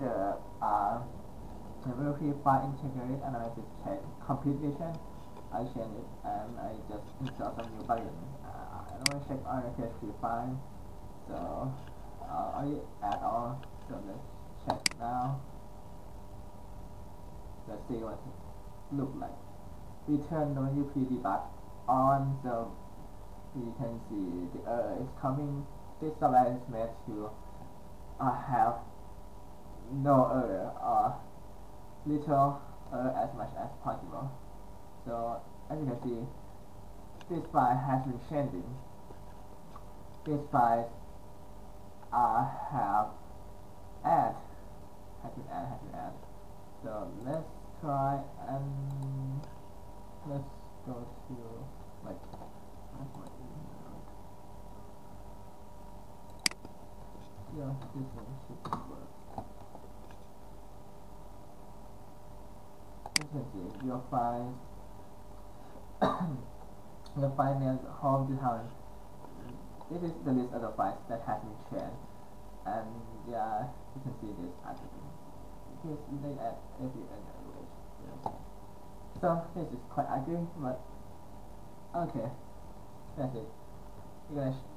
there are WP by integrated analysis check completion. I change it and I just install some new plugin. I don't want to check on the PHP file, so are you at all? So let's check now. Let's see what it looks like. We turn WP debug on, so we can see the error is coming. This command is meant to have no error or little error as much as possible. So as you can see, this file has been changing. This file has been added. So let's try and let's go to like yeah, this one should work. You can see your file. The file named home. This is the list of the files that has been shared, and yeah, you can see this actually. Here's looking at every language. So this is quite ugly, but okay, that's it. You guys.